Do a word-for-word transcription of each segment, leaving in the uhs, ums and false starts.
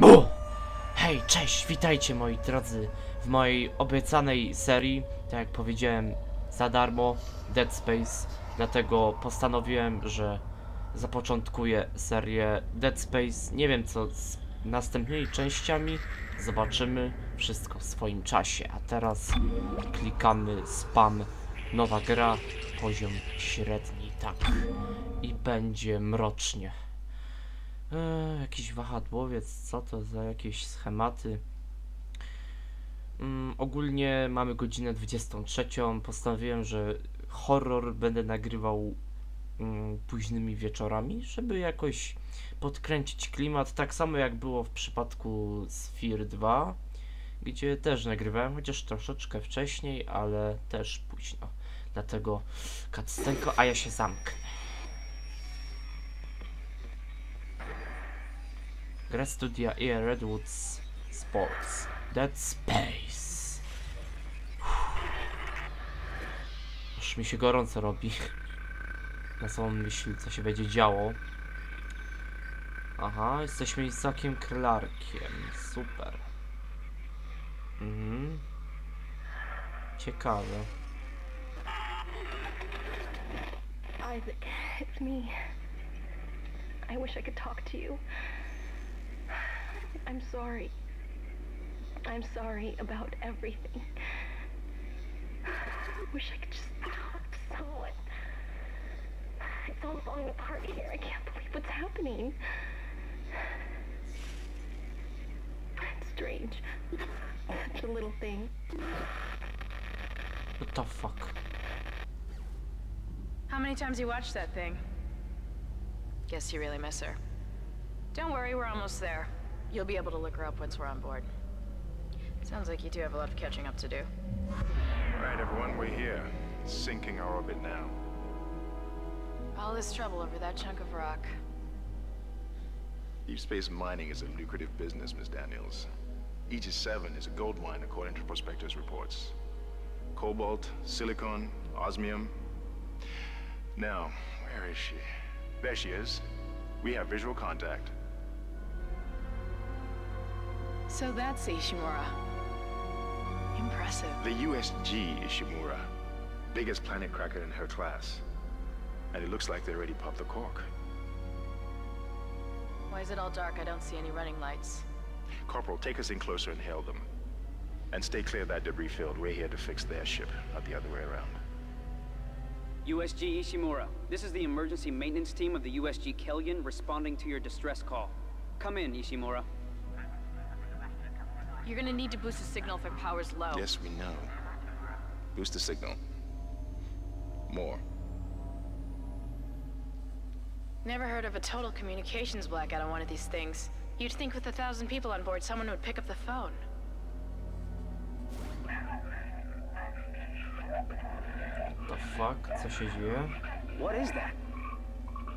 Buh! Hej, cześć, witajcie moi drodzy w mojej obiecanej serii, tak jak powiedziałem, za darmo Dead Space, dlatego postanowiłem, że zapoczątkuję serię Dead Space. Nie wiem co z następnymi częściami, zobaczymy wszystko w swoim czasie. A teraz klikamy spam, nowa gra, poziom średni, tak, i będzie mrocznie. Eee, jakiś wahadłowiec, co to za jakieś schematy. Mm, ogólnie mamy godzinę dwudziestą trzecią. Postanowiłem, że horror będę nagrywał mm, późnymi wieczorami, żeby jakoś podkręcić klimat. Tak samo jak było w przypadku Sphere dwa, gdzie też nagrywałem, chociaż troszeczkę wcześniej, ale też późno. Dlatego cutscenko, a ja się zamknę. Gra studia E A Redwoods Sports. Dead Space. Uff. Aż mi się gorąco robi. Na samą myśl, co się będzie działo. Aha, jesteśmy Isaaciem Clarkiem. Super. Mhm. Ciekawe. Isaac, it's me. I wish I could talk to you. I'm sorry. I'm sorry about everything. I wish I could just talk to someone. It's all falling apart here. I can't believe what's happening. It's strange. Such a little thing. What the fuck? How many times you watched that thing? Guess you really miss her. Don't worry, we're almost there. You'll be able to look her up once we're on board. Sounds like you do have a lot of catching up to do. All right, everyone, we're here. Sinking our orbit now. All this trouble over that chunk of rock. Deep space mining is a lucrative business, Miss Daniels. Aegis seven is a gold mine according to prospectors' reports. Cobalt, silicon, osmium. Now, where is she? There she is. We have visual contact. So that's Ishimura. Impressive. The U S G Ishimura. Biggest planet cracker in her class. And it looks like they already popped the cork. Why is it all dark? I don't see any running lights. Corporal, take us in closer and hail them. And stay clear of that debris field. We're here to fix their ship, not the other way around. U S G Ishimura. This is the emergency maintenance team of the U S G Kellion responding to your distress call. Come in, Ishimura. You're gonna need to boost the signal if our power's low. Yes, we know. Boost the signal. More. Never heard of a total communications blackout on one of these things. You'd think with a thousand people on board, someone would pick up the phone. The fuck? Co się dzieje? What is that?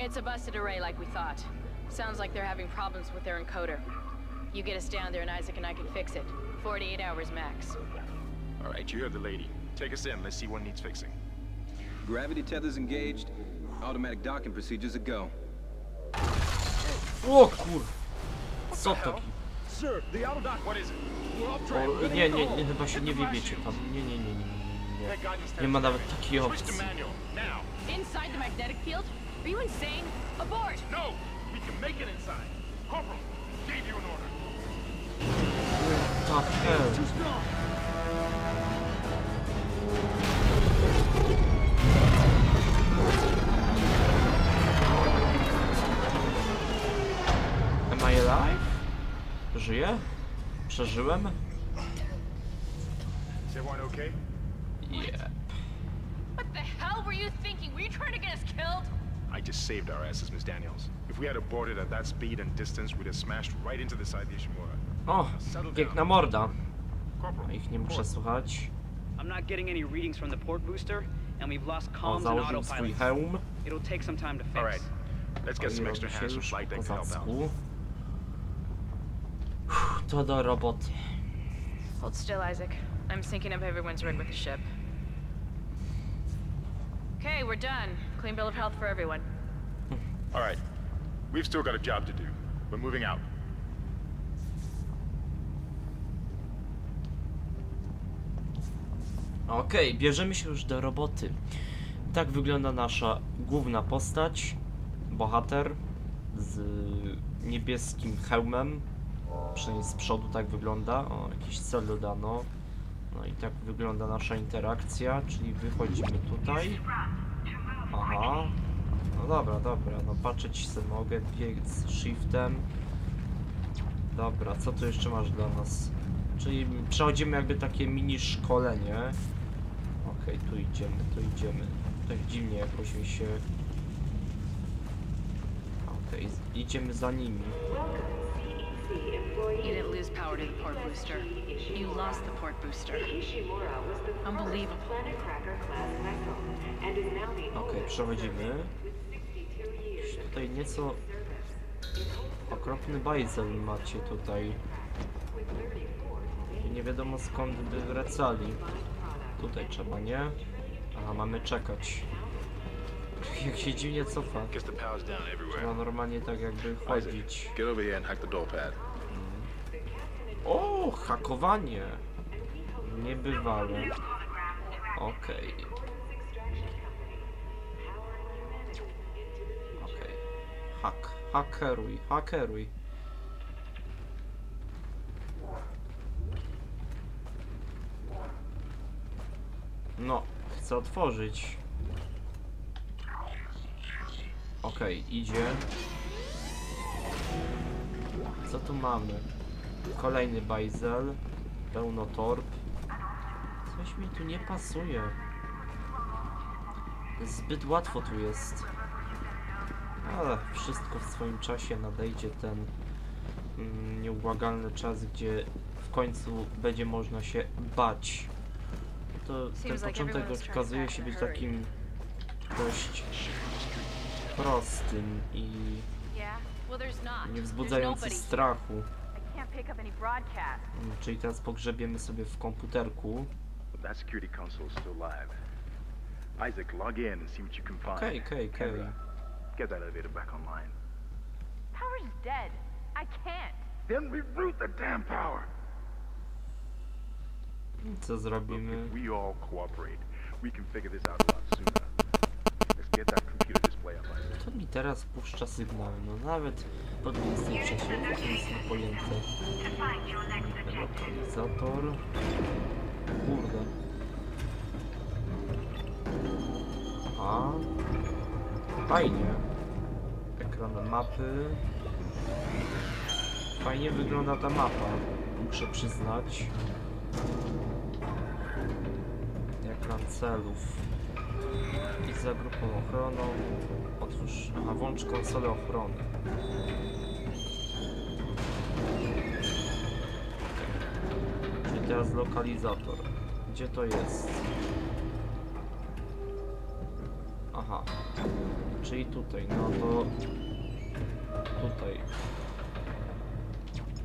It's a busted array like we thought. Sounds like they're having problems with their encoder. You get us down there and Isaac and I can fix it. forty-eight hours max. All right, you heard the lady. Take us in, let's see what needs fixing. Gravity tethers engaged. Automatic docking procedures a go. Oh, cool. Co to? Sir, the auto dock, what is it? We're off track. Nie, nie, nie, chyba się nie wybiecie tam. Nie, nie, nie, nie. Nie ma nawet takiej opcji. Inside the magnetic field? Are you insane? Abort! No, we can make it inside. Corporal, gave you an order. What the hell? Am I alive? Żyję? Przeżyłem? Is everyone okay? Yeah. What the hell were you thinking? Were you trying to get us killed? I just saved our asses, Miss Daniels. If we had aborted at that speed and distance, we'd have smashed right into the side of the Ishimura. Oh, piękna morda. Corporal, ich nie muszę słuchać. I'm not getting any readings from the port booster, and we've lost comms and autopilot. It'll take some time to fix. All right, let's get some extra hands with flight deck to help out. To do roboty. Hold still, Isaac. I'm syncing up everyone's rig with the ship. Okay, we're done. Clean bill of health for everyone. All right, we've still got a job to do. We're moving out. Okej, okay, bierzemy się już do roboty. Tak wygląda nasza główna postać. Bohater z niebieskim hełmem. Przynajmniej z przodu tak wygląda. O, jakiś cel dodano. No i tak wygląda nasza interakcja, czyli wychodzimy tutaj. Aha. No dobra, dobra, no patrzeć sobie mogę, bieg z shiftem. Dobra, co tu jeszcze masz dla nas? Czyli przechodzimy jakby takie mini szkolenie. Okej, okay, tu idziemy, tu idziemy. Tak dziwnie jakoś mi się... Okej, okay, idziemy za nimi. Unit lose power to the port booster. You lost the port booster. Unbelievable. Okej, okay, przechodzimy. Tutaj nieco... Okropny bajzel macie tutaj. I nie wiadomo skąd by wracali. Tutaj trzeba, nie? Aha, mamy czekać. Jak się dziwnie cofa. Trzeba normalnie tak jakby chodzić. O, hakowanie! Niebywałe. Okej. Okay. Okej. Okay. Hak, hakeruj, hakeruj. No, chcę otworzyć. Okej, okay, idzie. Co tu mamy? Kolejny bajzel. Pełno torb. Coś mi tu nie pasuje. Zbyt łatwo tu jest. Ale wszystko w swoim czasie nadejdzie ten mm, nieubłagalny czas, gdzie w końcu będzie można się bać. To ten początek okazuje się być takim dość prostym i nie wzbudzający strachu. Czyli teraz pogrzebiemy sobie w komputerku. Okej, okej, okej. Get that elevator back online. Power's dead. I can't. Then we root the damn power. Co zrobimy? We all cooperate. We can figure this out a lot sooner. Let's get that computer display up. To mi teraz puszcza sygnał. No nawet pod miejscem przesiadki to jest niepojęte. Lokalizator. Kurde. Aha. Fajnie. Ekran mapy. Fajnie wygląda ta mapa, muszę przyznać. Ekran celów. I za grupą ochroną. Otwórz, aha, włącz konsolę ochrony. Okay. Czyli teraz lokalizator. Gdzie to jest? Aha. Czyli tutaj, no to... Tutaj.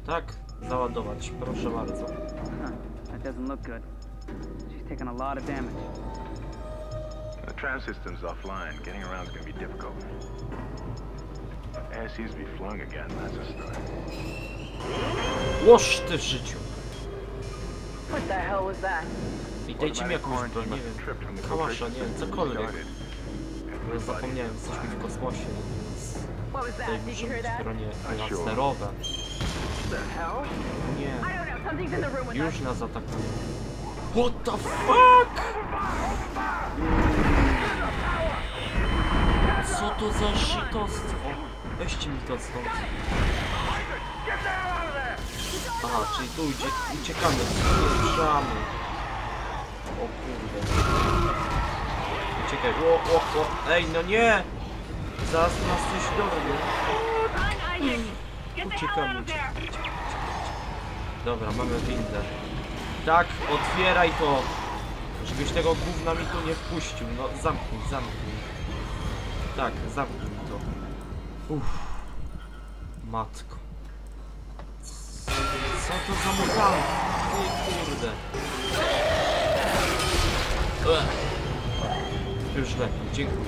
Tak, załadować, proszę bardzo. Łoż ty w życiu! I dajcie mi jakąś broń, nie wiem, kałasza, nie wiem, cokolwiek. Bo zapomniałem, jesteśmy w kosmosie, więc tutaj muszą być bronie laserowe. Nie, już nas atakuje. What the fuck? Co to za shitostwo? Weźcie mi to stąd. Aha, czyli tu ucie uciekamy, uciekamy. O kurde. Czekaj, o, o, o, ej, no nie! Zaraz nas coś dowie. Uciekamy, uciekamy. Dobra, mamy windę. Tak, otwieraj to! Żebyś tego gówna mi tu nie wpuścił. No, zamknij, zamknij. Tak, zamknij to. Uff. Matko. Co to za mutant? O kurde. Ech. Już lepiej, dziękuję.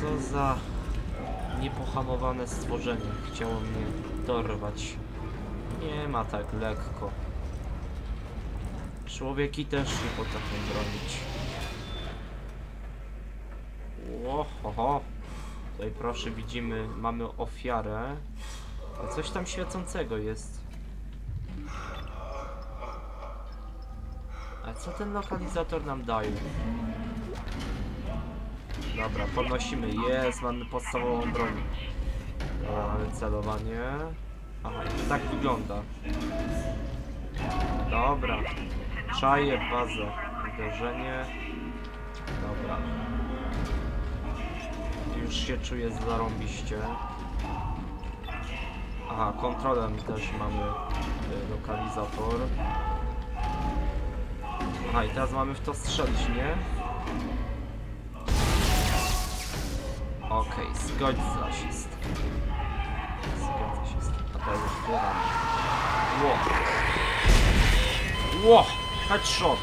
Co za niepohamowane stworzenie chciało mnie dorwać. Nie ma tak lekko. Człowieki też się potrafią bronić. Ohoho. Tutaj proszę, widzimy, mamy ofiarę. A coś tam świecącego jest. A co ten lokalizator nam daje? Dobra, podnosimy. Jest, mamy podstawową broń. Mamy celowanie. Aha, i tak wygląda. Dobra. Czaję bazę. Uderzenie. Dobra. Już się czuję zarąbiście. Aha, kontrolem też mamy lokalizator. Aha, i teraz mamy w to strzelić, nie? Okej, okay, zgodź z rasistą. Zgodź z rasistą. A teraz już wpływamy. Ło! Ło! Headshot!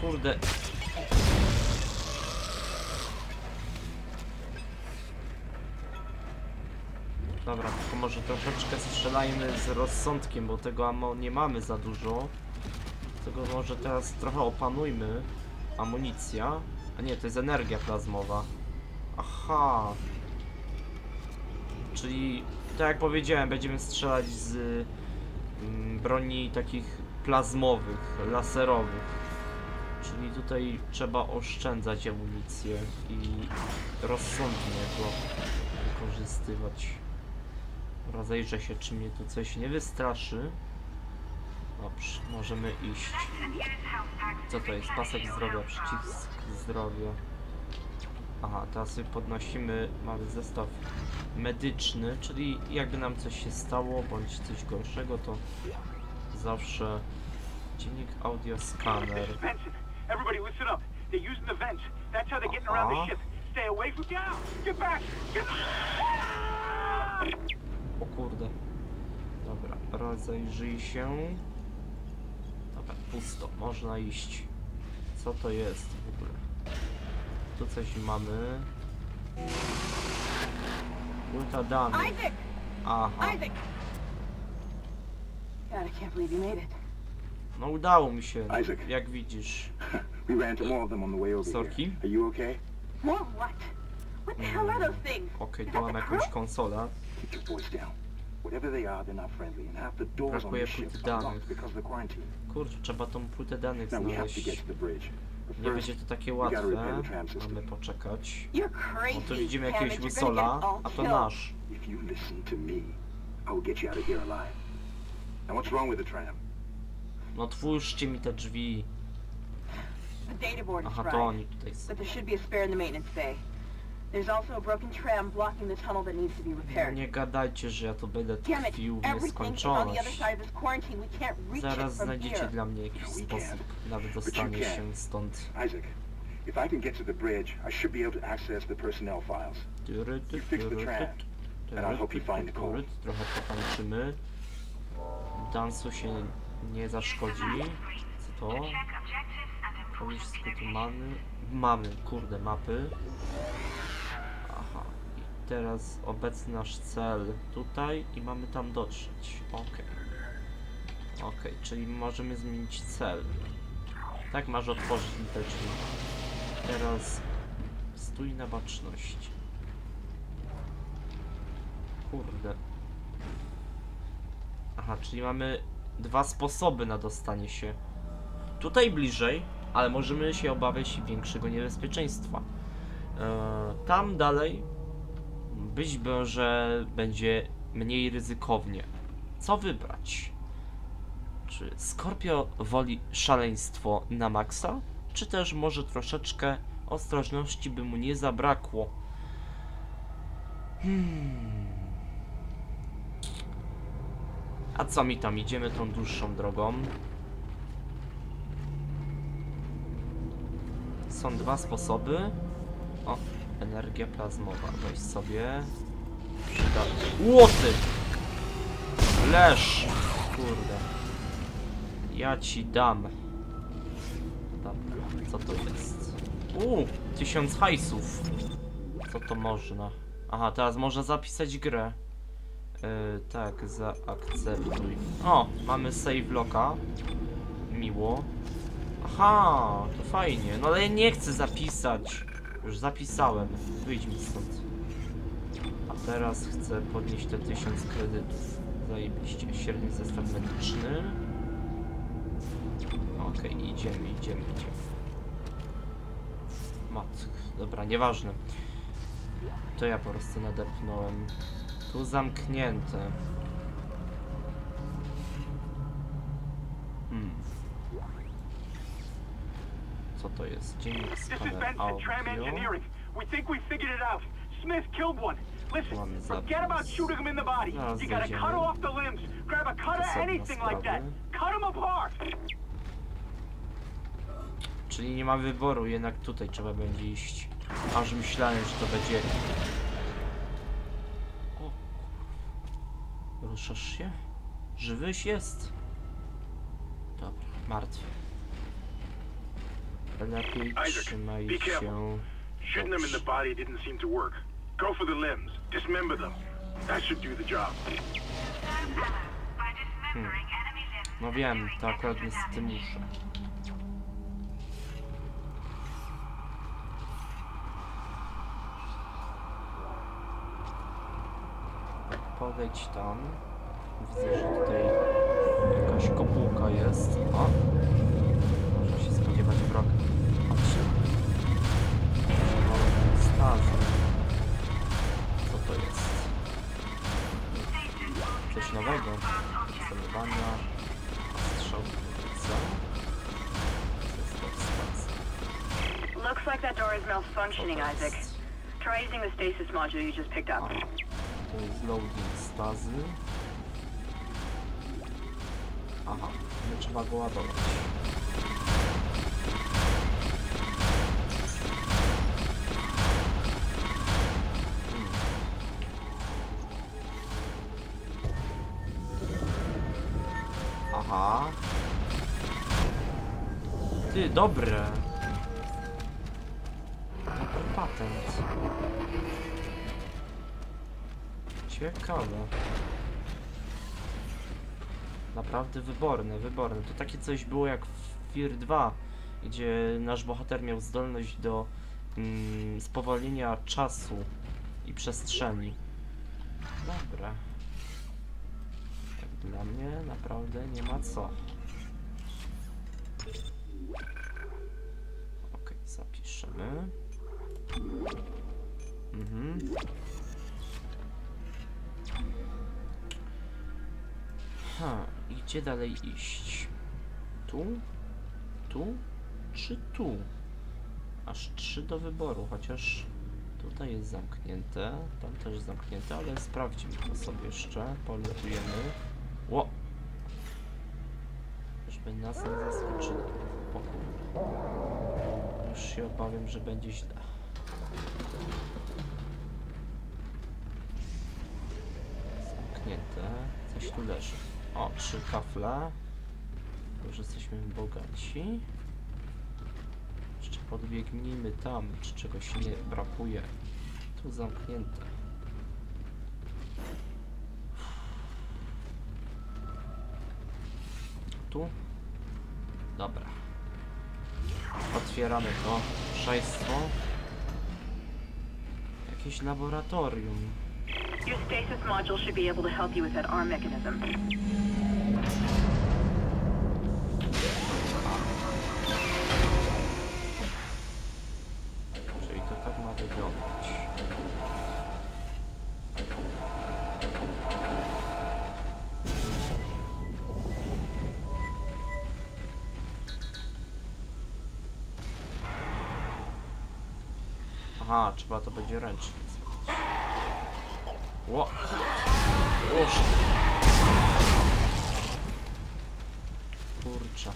Kurde. Dobra, tylko może troszeczkę strzelajmy z rozsądkiem, bo tego ammo nie mamy za dużo. Tego może teraz trochę opanujmy. Amunicja. A nie, to jest energia plazmowa. Aha. Czyli, tak jak powiedziałem, będziemy strzelać z mm, broni takich plazmowych, laserowych. Czyli tutaj trzeba oszczędzać amunicję i rozsądnie go wykorzystywać. Rozejrzę się, czy mnie tu coś nie wystraszy. Dobrze, możemy iść. Co to jest? Pasek zdrowia, przycisk zdrowia. Aha, teraz sobie podnosimy, mamy zestaw medyczny, czyli jakby nam coś się stało, bądź coś gorszego, to zawsze dziennik audio scanner. O kurde. Dobra, rozejrzyj się. Dobra, pusto, można iść. Co to jest w ogóle? Tu coś mamy. Ulta damy. Aha. No udało mi się, jak widzisz. Sorki? Hmm. Okej, tu mam jakąś konsolę. Brakuje płyty danych. Kurczę, trzeba tą płytę danych znaleźć. Nie będzie to takie łatwe. Mamy poczekać. No tu widzimy jakiegoś wysola, a to nasz. No otwórzcie mi te drzwi. Aha, to oni tutaj są. Nie gadajcie, że ja to będę tkwił w nieskończoność. Zaraz znajdziecie dla mnie jakiś sposób na wydostanie się stąd. Trochę potańczymy. Dansu się nie zaszkodzi. Co to? Kogoś skutu mamy. Mamy, kurde, mapy. Teraz obecny nasz cel tutaj i mamy tam dotrzeć. Okej. Okej, czyli możemy zmienić cel. Tak, masz otworzyć te drzwi. Teraz stój na baczności. Kurde. Aha, czyli mamy dwa sposoby na dostanie się. Tutaj bliżej, ale możemy się obawiać większego niebezpieczeństwa. Eee, tam dalej być może będzie mniej ryzykownie. Co wybrać? Czy Scorpio woli szaleństwo na maksa? Czy też może troszeczkę ostrożności by mu nie zabrakło? Hmm. A co mi tam? Idziemy tą dłuższą drogą. Są dwa sposoby. O. Energia plazmowa, weź sobie. Przydatnie. Łoty! Leż! Kurde. Ja ci dam. Dobra, co to jest? Uuu, tysiąc hajsów. Co to można? Aha, teraz można zapisać grę. Yy, tak, zaakceptuj. O, mamy save locka. miło. Aha, to fajnie. No ale ja nie chcę zapisać. Już zapisałem. Wyjdź mi stąd. A teraz chcę podnieść te tysiąc kredytów. Zajebiście. Średni zestaw medyczny. Okej, okay, idziemy, idziemy, idziemy. Matk. Dobra, nieważne. To ja po prostu nadepnąłem. Tu zamknięte. Hmm. Co to jest? Dziennik skaner audio. Smith killed one. Listen, forget about shooting him in the body. You gotta cut off the limbs. Grab a cutter, anything like that. Cut him apart. Czyli nie ma wyboru, jednak tutaj trzeba będzie iść. Aż myślałem, że to będzie... O. Ruszasz się? Żywyś jest? Dobra, martwy. Lepiej trzymaj się. Shooting them in the body didn't seem to work. Go for the limbs. Dismember them. That should do the job. Hmm. No wiem, to akurat nie z tym muszę. Podejdź tam. Widzę, że tutaj jakaś kopułka jest. O! Można się spodziewać wroga. Co to jest? Coś nowego. Celowania. Strzał. Co? Looks like that door is malfunctioning, Isaac. Try using the stasis module you just picked up. To jest loading stazy. Aha, nie trzeba go ładować. Aha. Ty, dobre. Dobry patent. Ciekawe. Naprawdę wyborne, wyborne. To takie coś było jak w Fear dwa, gdzie nasz bohater miał zdolność do mm, spowolnienia czasu i przestrzeni. Dobra. Tak dla mnie naprawdę nie ma co. Okej, zapiszemy. Mhm. Ha, i gdzie dalej iść? Tu? Tu? Czy tu? Aż trzy do wyboru, chociaż tutaj jest zamknięte, tam też jest zamknięte, ale sprawdźmy to sobie jeszcze, polutujemy. Ło! Żeby nas nie zaskoczyło. Już się obawiam, że będzie źle. Zamknięte, coś tu leży. O, trzy kafle. Już jesteśmy bogaci. Jeszcze podbiegnijmy tam, czy czegoś nie brakuje. Tu zamknięte. Tu? Dobra. Otwieramy to szajstwo. Jakieś laboratorium. Your stasis module should be able to help you with that arm mechanism. Czyli to tak ma wyglądać. Aha, trzeba to będzie ręcznie. Ło! Łoż! Kurczę.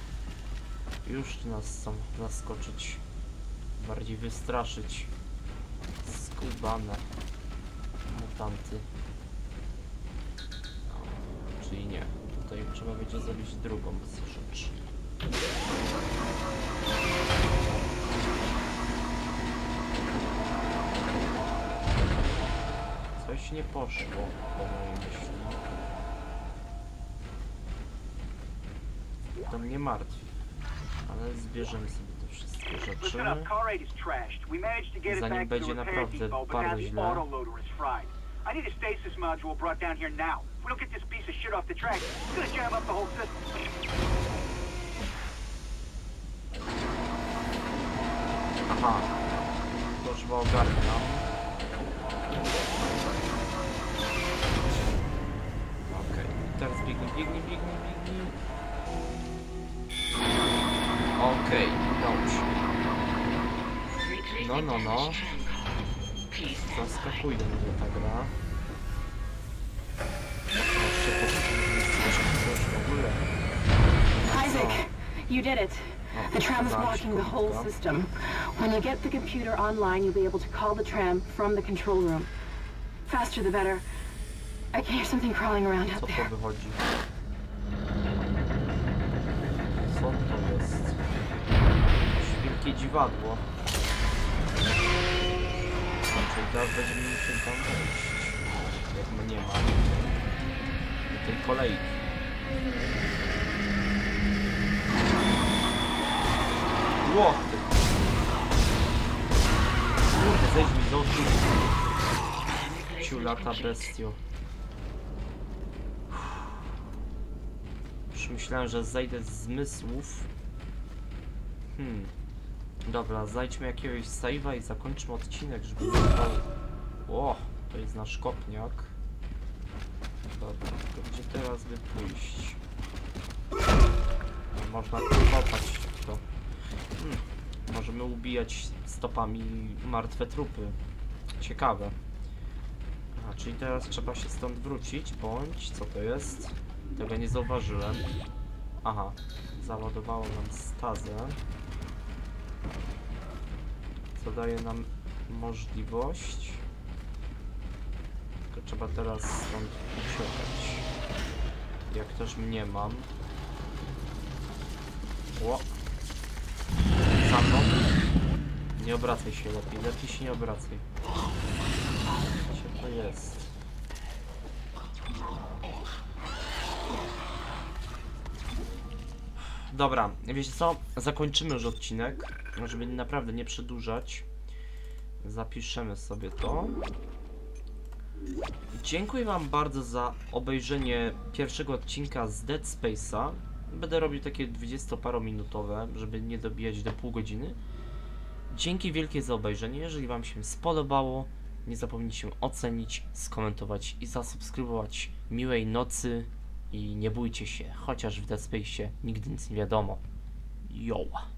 Już nas chcą zaskoczyć. Bardziej wystraszyć. Skubane. Mutanty. No, czyli nie. Tutaj trzeba będzie zrobić drugą rzecz. Coś nie poszło po mojej myśli. To mnie martwi. Zbierzemy sobie te wszystkie rzeczy. Zanim będzie naprawdę bardzo źle. Aha, to trzeba ogarnąć. Okej, teraz biegnij, biegnij, biegnij, biegnij. Okej, dobrze. No, no, no. Zaskakuje mnie ta gra. Jeszcze po w ogóle. Isaac, you did it. The tram is blocking the whole system. When you get the computer online, you'll be able to call the tram from the control room. Faster the better. I can hear something crawling around out there. Co to wychodzi? Co to jest? Wielkie dziwadło. Czyli teraz będziemy musieli tam wejść. Jak mnie nie ma. Do tej kolejki. Łoty! Kurde, zejdź mi do oczu. Ciulata bestio. Już myślałem, że zejdę z zmysłów. Hmm. Dobra, znajdźmy jakiegoś save'a i zakończmy odcinek, żeby... O, to jest nasz kopniak. Dobra, to gdzie teraz by pójść? No, można kopać to. Hmm. Możemy ubijać stopami martwe trupy. Ciekawe. A, czyli teraz trzeba się stąd wrócić, bądź... Co to jest? Tego nie zauważyłem. Aha. Załadowało nam stazę. Co daje nam możliwość. Tylko trzeba teraz stąd uciekać. Jak też mnie mam. O! Za mną. Nie obracaj się lepiej, lepiej się nie obracaj. Gdzie to jest? Dobra, wiecie co? Zakończymy już odcinek, żeby naprawdę nie przedłużać. Zapiszemy sobie to. Dziękuję wam bardzo za obejrzenie pierwszego odcinka z Dead Space'a. Będę robił takie dwudziestoparominutowe, żeby nie dobijać do pół godziny. Dzięki wielkie za obejrzenie. Jeżeli wam się spodobało, nie zapomnijcie ocenić, skomentować i zasubskrybować. Miłej nocy. I nie bójcie się, chociaż w Dead Space'ie nigdy nic nie wiadomo. Yo!